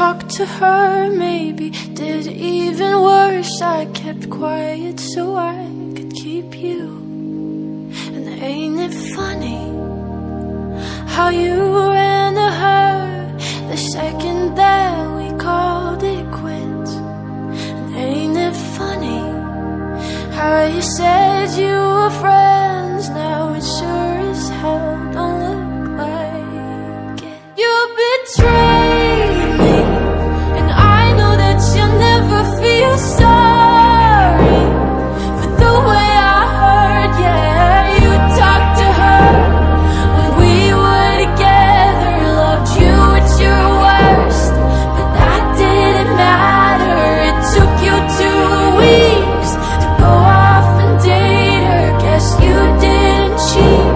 talked to her, maybe did even worse. I kept quiet so I could keep you. And ain't it funny how you ran to her the second that we called it quits? And ain't it funny how you said you were friends? Now it sure as hell don't look like it. You betrayed me, and I know that you'll never feel sorry for the way I hurt. Yeah, you talked to her when we were together, loved you at your worst, but that didn't matter. It took you 2 weeks to go off and date her. Guess you didn't cheat,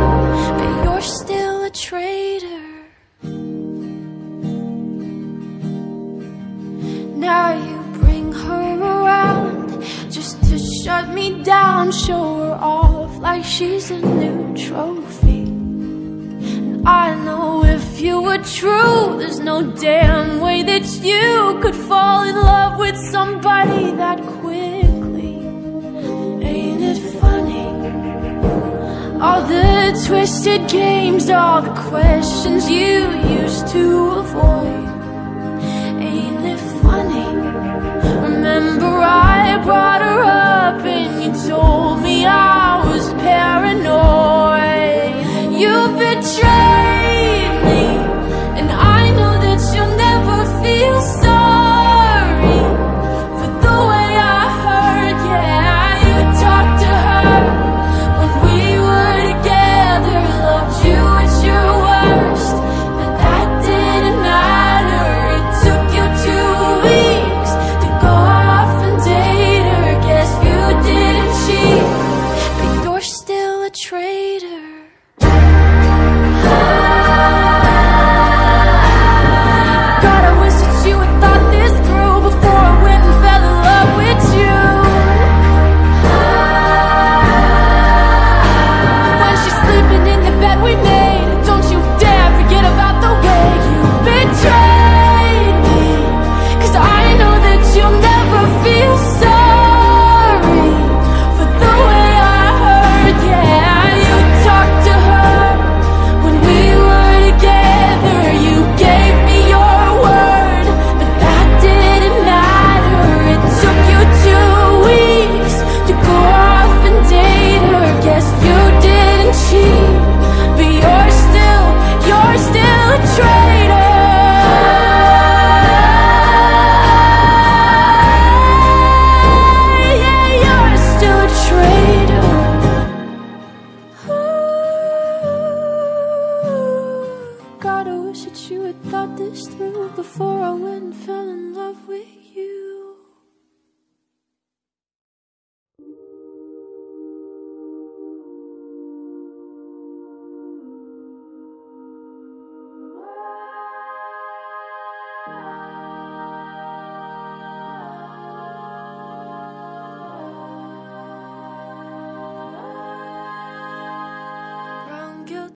but you're still a traitor. Now you bring her around just to shut me down, show her off like she's a new trophy. And I know if you were true, there's no damn way that you could fall in love with somebody that quickly. Ain't it funny? All the twisted games, all the questions you used to avoid.